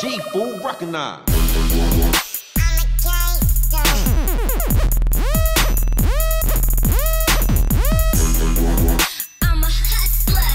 G, fool, recognize. I'm a hustler.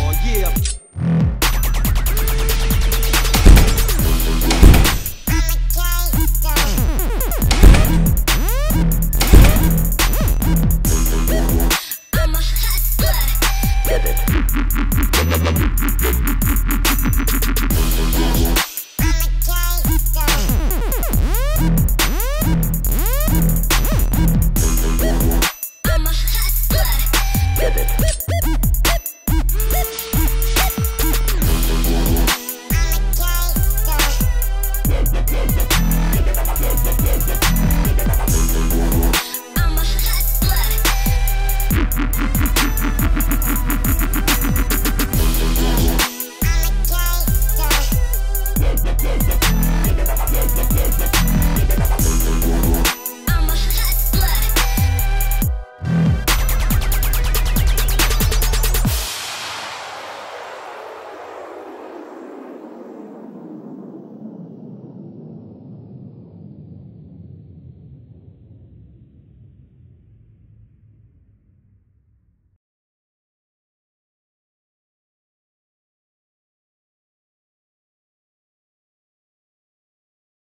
Oh, yeah.